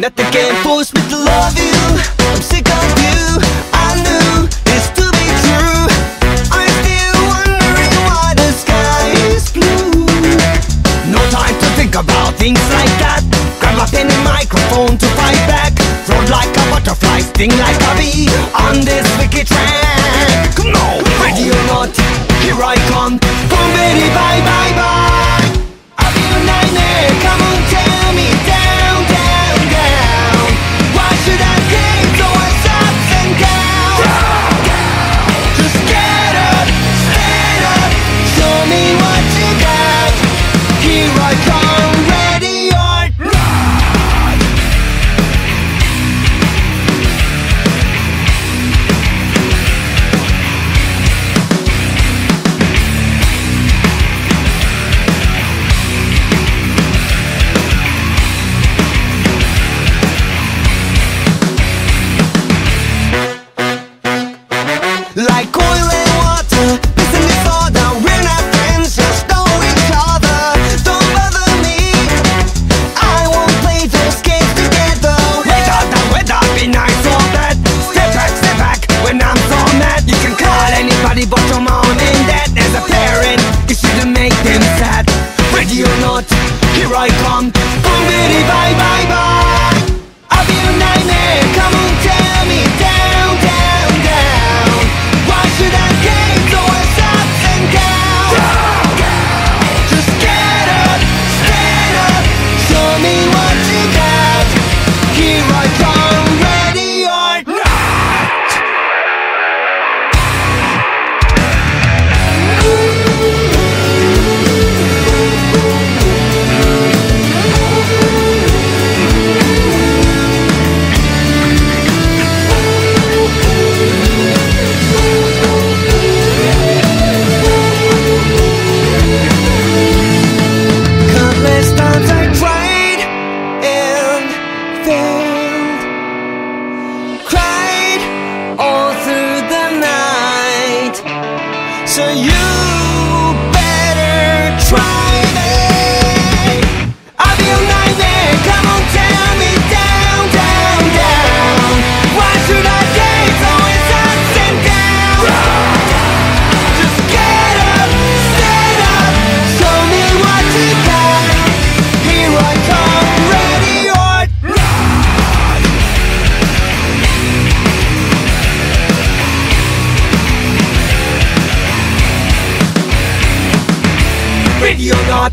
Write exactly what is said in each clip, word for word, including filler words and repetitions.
nothing can force me to love you. I'm sick of you, I knew it's to be true. I'm still wondering why the sky is blue. No time to think about things like that. Grab a pen and microphone to fight back. Float like a butterfly, sting like a bee on this wicked track. Come on, ready or not, here I come. Boom, baby, bye, bye, bye. I'll be your nightmare, come on, tear me down, down, down. Why should I think so much up and down? Just get up, stand up, show me what you got. Here I come, ready or not. Like oil and water, missing each other. We're not friends, just know each other. Don't bother me, I won't play those games together. Without the weather, be nice or bad. Step back, step back, when I'm so mad. You can call anybody but your mom and dad. As a parent, you shouldn't make them sad. Ready or not, here I come. Boom, bitty, bye, bye, bye. I'll be your nightmare, come on, tear me down, down, down. Why should I take so much up and down? Just get up, stand up, show me what you got. Here I come, ready or not. Countless times I tried and failed, cried all through the night. So you better try me. I'll be your nightmare, come on, tear me down, down, down. Why should I take so much ups and downs? Just get up, stand up, show me what you got. Here I come, ready or not. Ready or not,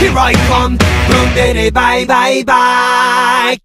here I come. Boom, bitty, bye, bye, bye.